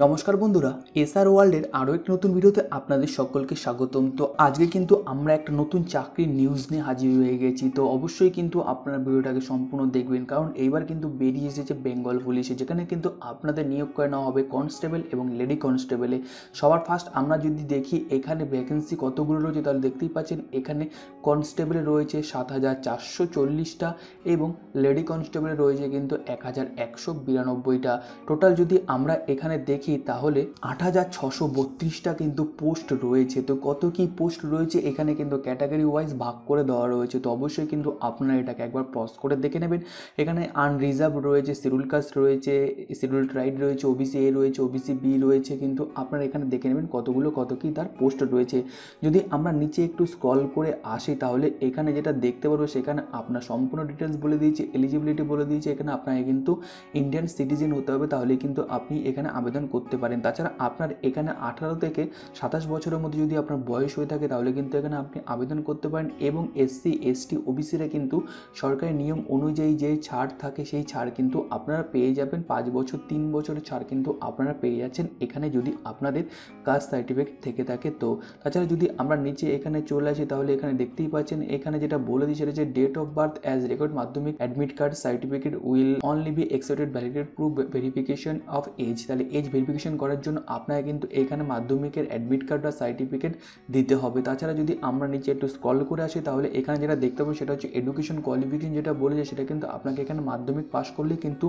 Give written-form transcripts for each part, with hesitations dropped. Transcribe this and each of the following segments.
नमस्कार बंधुरा एसआर वर्ल्डर आरो एक नतून भिडियोते आपनादेर सकलके स्वागतम। तो आजके किन्तु आमरा एक नतून चाकरिर निउज निये हाजिर हये गेछि। तो अवश्यई किन्तु आपनारा भिडियोटाके सम्पूर्ण देखबेन, कारण एइबार किन्तु बेरिये एसेछे बेंगल पुलिशे, जेखाने किन्तु आपनादेर नियोग करा होबे कन्स्टेबल एबं लेडी कन्स्टेबले। सबार फार्स्ट आमरा जोदि देखी एखाने भ्याकेंसि कतगुलो रयेछे, ताहले देखतेई पाच्छेन एखाने कन्स्टेबले रयेछे 7440टा एबं लेडी कन्स्टेबले रयेछे किन्तु 1192टा। टोटाल जोदि आमरा एखाने देखि 8632टा किन्तु पोस्ट रयेछे। तो कत कि पोस्ट रयेछे एखाने किन्तु कैटागरि वाइज भाग करे देवा रयेछे। तो अवश्यई किन्तु आपनारा एटाके एकबार पज करे देखे नेबेन। एखाने आनरिजार्भ रयेछे, शिड्यूल कास्ट रयेछे, शिड्यूल ट्राइब रयेछे, ओबीसी ए रयेछे, ओबीसी बी रयेछे। किन्तु आपनारा एखाने देखे नेबेन कतगुलो कत कि तार पोस्ट रयेछे। जोदि आमरा नीचे एकटु स्क्रल करे आसि ताहले एखाने जेटा देखते पाबो सेखाने आपनार सम्पूर्ण डिटेल्स बोले दियेछे, एलिजिबिलिटी बोले दियेछे। एखाने आपनाके किन्तु इंडियान सिटीजन होते होबे, ताहले किन्तु आपनि एखाने आवेदन করতে পারেন। তাছাড়া আপনার এখানে 18 থেকে 27 বছরের মধ্যে যদি আপনার বয়স হয়ে থাকে তাহলে কিন্তু এখানে আপনি আবেদন করতে পারেন। এবং এসসি এসটি ওবিসিরা কিন্তু সরকারি নিয়ম অনুযায়ী যে ছাড় থাকে সেই ছাড় কিন্তু আপনারা পেয়ে যাবেন। 5 বছর 3 বছরের ছাড় কিন্তু আপনারা পেয়ে যাচ্ছেন এখানে যদি আপনাদের কাস্ট সার্টিফিকেট থেকে থাকে। তো তাছাড়া যদি আমরা নিচে এখানে চলে আসি তাহলে এখানে দেখতেই পাচ্ছেন এখানে যেটা বলে দিয়েছে যে date of birth as record Madhyamik admit card certificate will only be accepted validate proof verification of age. তাহলে এজ ভেরিফিকেশন করার জন্য আপনাকে কিন্তু এখানে মাধ্যমিকের অ্যাডমিট কার্ড বা সার্টিফিকেট দিতে হবে। তাছাড়া যদি আমরা নিচে একটু স্ক্রল করে আসি তাহলে এখানে যেটা দেখতে পাবো সেটা হচ্ছে এডুকেশন কোয়ালিফিকেশন, যেটা বলেছে সেটা কিন্তু আপনাকে এখানে মাধ্যমিক পাস করলে কিন্তু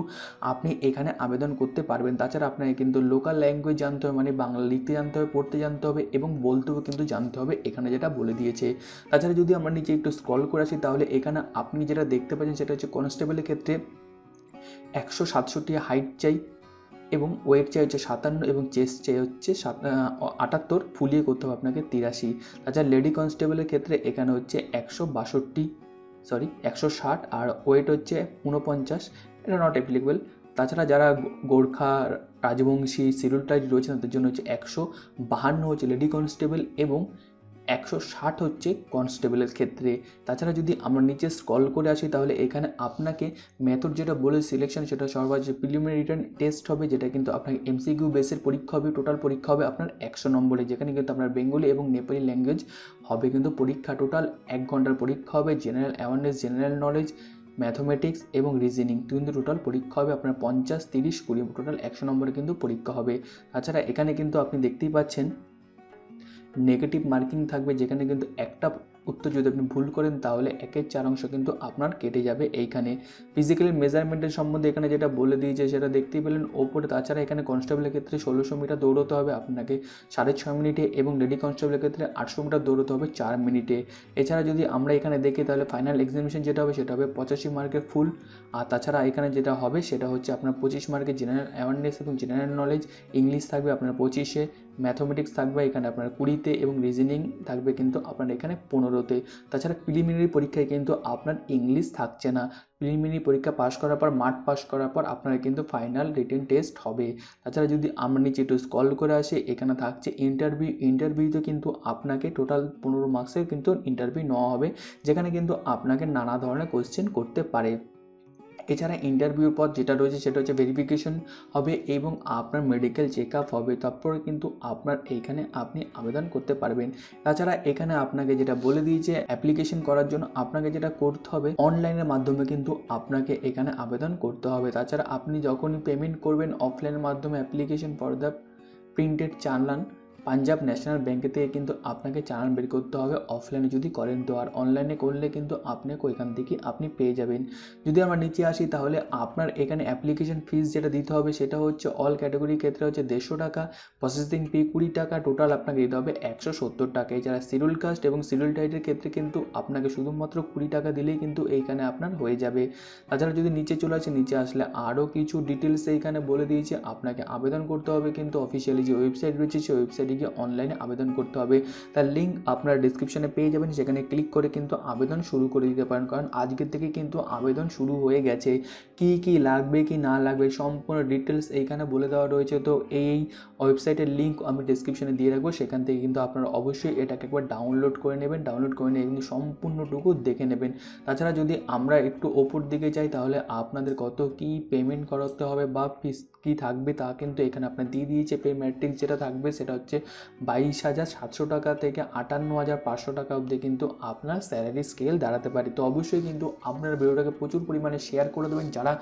আপনি এখানে আবেদন করতে পারবেন। তাছাড়া আপনাকে কিন্তু লোকাল ল্যাঙ্গুয়েজ জানতে হবে, মানে বাংলা লিখতে জানতে হবে, পড়তে জানতে হবে এবং বলতেও কিন্তু জানতে হবে এখানে যেটা বলে দিয়েছে। তাছাড়া যদি আমরা নিচে একটু স্ক্রল করে আসি তাহলে এখানে আপনি যেটা দেখতে পাচ্ছেন সেটা হচ্ছে কনস্টেবলের ক্ষেত্রে 167 হাইট চাই এবং ওয়েট চাই হচ্ছে 57 এবং চেস্ট চাই হচ্ছে 78, ফুলিয়ে করতে হবে আপনাকে 83। তাছাড়া লেডি কনস্টেবলের ক্ষেত্রে এখানে হচ্ছে 160 আর ওয়েট হচ্ছে 49, এটা নট অ্যাপ্লিকেবল। তাছাড়া যারা গোর্খা রাজবংশী শিডিউল ট্রাইব রয়েছে তাদের জন্য হচ্ছে 152 হচ্ছে লেডি কনস্টেবল এবং 160 হচ্ছে কনস্টেবলের ক্ষেত্রে। তাছাড়া যদি আমরা নিচে স্ক্রল করে আসি তাহলে এখানে আপনাকে মেথড যেটা বলে সিলেকশন সেটা সর্বাধিক প্রিলিমিনারি রিটেন টেস্ট হবে, যেটা কিন্তু আপনাকে এমসিকিউ বেসের পরীক্ষা হবে। টোটাল পরীক্ষা হবে আপনার 100 নম্বরে, যেখানে কিন্তু আপনার বেঙ্গলি এবং নেপালি ল্যাঙ্গুয়েজ হবে কিন্তু পরীক্ষা। টোটাল 1 ঘন্টার পরীক্ষা হবে। General awareness, general knowledge, mathematics এবং রিজনিং কিন্তু টোটাল পরীক্ষা হবে আপনার 50, 30, 20, টোটাল 100 নম্বরে কিন্তু পরীক্ষা হবে। তাছাড়া এখানে কিন্তু আপনি দেখতেই পাচ্ছেন নেগেটিভ মার্কিং থাকবে, যেখানে কিন্তু একটা उत्तर जो अपनी भूल करें तो 1/4 अंश क्योंकि आपनर केटे जाए। ये फिजिकल मेजारमेंटर सम्बन्धे एखे जेटा बोले दिए से देखते ही पेलें ओपर। ताछाड़ा एखे कन्स्टेबल क्षेत्र में 1600 मीटर दौड़ाते हैं आपके 6.5 मिनटे और लेडी कन्स्टेबल क्षेत्र में 800 मीटर दौड़ाते हैं 4 मिनटे। एछाड़ा जदि आमरा एखाने देखी तो फाइनल एग्जामिनेशन जेटा होबे सेटा होबे 85 मार्केर फुल और ताछाड़ा एखाने जेटा होबे सेटा होच्छे आपनार 25 मार्के जेनारेल अ्यावारनेस और जेनारेल नलेज। इंग्लिश थाकबे आपनार 25-ए, मैथमेटिक्स थाकबे एखाने आपनार 20-ते और रिजनिंग थाकबे किन्तु आपनार एखाने 15। তাছাড়া প্রিলিমিনারি পরীক্ষায় কিন্তু আপনার ইংলিশ থাকছে না। প্রিলিমিনারি পরীক্ষা পাস করার পর মার্ক পাস করার পর আপনার কিন্তু ফাইনাল রিটেন টেস্ট হবে। তাছাড়া যদি আমরা নিচে একটু স্ক্রল করে আসি এখানে থাকছে ইন্টারভিউ। ইন্টারভিউতে কিন্তু আপনাকে টোটাল 15 মার্কসের কিন্তু ইন্টারভিউ নেওয়া হবে, যেখানে কিন্তু আপনাকে নানা ধরনের কোশ্চেন করতে পারে। এছাড়া ইন্টারভিউর পর যেটা রয়েছে সেটা হচ্ছে ভেরিফিকেশন হবে এবং আপনার মেডিকেল চেকআপ হবে, তারপরে কিন্তু আপনার এইখানে আপনি আবেদন করতে পারবেন। তাছাড়া এখানে আপনাকে যেটা বলে দিয়েছে অ্যাপ্লিকেশন করার জন্য আপনাকে যেটা করতে হবে অনলাইনের মাধ্যমে কিন্তু আপনাকে এখানে আবেদন করতে হবে। তাছাড়া আপনি যখনই পেমেন্ট করবেন অফলাইনের মাধ্যমে অ্যাপ্লিকেশন ফর দ্য প্রিন্টেড চালান পাঞ্জাব ন্যাশনাল ব্যাঙ্কে থেকে কিন্তু আপনাকে চালান বের করতে হবে অফলাইনে যদি করেন। তো আর অনলাইনে করলে কিন্তু আপনাকে ওইখান থেকে আপনি পেয়ে যাবেন। যদি আমরা নিচে আসি তাহলে আপনার এখানে অ্যাপ্লিকেশন ফিস যেটা দিতে হবে সেটা হচ্ছে অল ক্যাটাগরির ক্ষেত্রে হচ্ছে 150 টাকা, প্রসেসিং ফি 20 টাকা, টোটাল আপনাকে দিতে হবে 170 টাকা। এছাড়া শিডিউল কাস্ট এবং শিডিউল ট্রাইবের ক্ষেত্রে কিন্তু আপনাকে শুধুমাত্র 20 টাকা দিলেই কিন্তু এইখানে আপনার হয়ে যাবে। তাছাড়া যদি নিচে চলে আসে নিচে আসলে আরও কিছু ডিটেলস এইখানে বলে দিয়েছে আপনাকে আবেদন করতে হবে কিন্তু অফিসিয়ালি যে ওয়েবসাইট রয়েছে সেই ওয়েবসাইটে সেখানে গিয়ে অনলাইনে আবেদন করতে হবে। তার লিঙ্ক আপনারা ডেসক্রিপশনে পেয়ে যাবেন, সেখানে ক্লিক করে কিন্তু আবেদন শুরু করে দিতে পারেন, কারণ আজকের থেকে কিন্তু আবেদন শুরু হয়ে গেছে। কি কি লাগবে কি না লাগবে সম্পূর্ণ ডিটেলস এইখানে বলে দেওয়া রয়েছে। তো এই ওয়েবসাইটের লিঙ্ক আমি ডেসক্রিপশনে দিয়ে রাখবো, সেখান থেকে কিন্তু আপনারা অবশ্যই এটাকে একবার ডাউনলোড করে নেবেন। ডাউনলোড করে নিয়ে কিন্তু সম্পূর্ণটুকু দেখে নেবেন। তাছাড়া যদি আমরা একটু ওপর দিকে যাই তাহলে আপনাদের কত কি পেমেন্ট করাতে হবে বা ফিস কী থাকবে তা কিন্তু এখানে আপনার দিয়ে দিয়েছে। পে ম্যাট্রিক্স যেটা থাকবে সেটা হচ্ছে 22,700 টাকা থেকে 58,500 টাকা অবধি কিন্তু আপনার স্যালারি স্কেল দাঁড়াতে পারে। তো অবশ্যই কিন্তু আপনার ভিডিওটাকে প্রচুর পরিমাণে শেয়ার করে দেবেন, যারা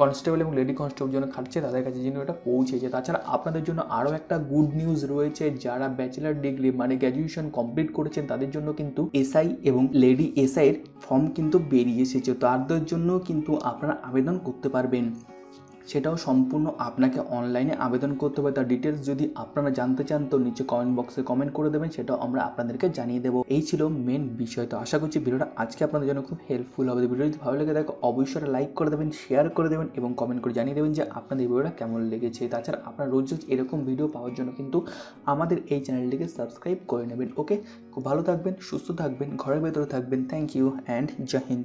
কনস্টেবল এবং লেডি কনস্টেবল জন্য খাটছে তাদের কাছে যেন এটা পৌঁছেছে। তাছাড়া আপনাদের জন্য আরও একটা গুড নিউজ রয়েছে, যারা ব্যাচেলার ডিগ্রি মানে গ্র্যাজুয়েশন কমপ্লিট করেছেন তাদের জন্য কিন্তু এসআই এবং লেডি এসআইয়ের ফর্ম কিন্তু বেরিয়ে এসেছে। তাদের জন্য কিন্তু আপনারা আবেদন করতে পারবেন, সেটাও সম্পূর্ণ আপনাকে অনলাইনে আবেদন করতে হবে। তার ডিটেলস যদি আপনারা জানতে চান তো নিচে কমেন্ট বক্সে কমেন্ট করে দেবেন, সেটাও আমরা আপনাদেরকে জানিয়ে দেবো। এই ছিল মেন বিষয়। তো আশা করছি ভিডিওটা আজকে আপনাদের জন্য খুব হেল্পফুল হবে। ভিডিও যদি ভালো লেগে থাকে অবশ্যই লাইক করে দেবেন, শেয়ার করে দেবেন এবং কমেন্ট করে জানিয়ে দেবেন যে আপনাদের ভিডিওটা কেমন লেগেছে। তাছাড়া আপনারা রোজ রোজ এরকম ভিডিও পাওয়ার জন্য কিন্তু আমাদের এই চ্যানেলটিকে সাবস্ক্রাইব করে নেবেন। ওকে, খুব ভালো থাকবেন, সুস্থ থাকবেন, ঘরের ভেতরে থাকবেন। থ্যাংক ইউ অ্যান্ড জয় হিন্দ।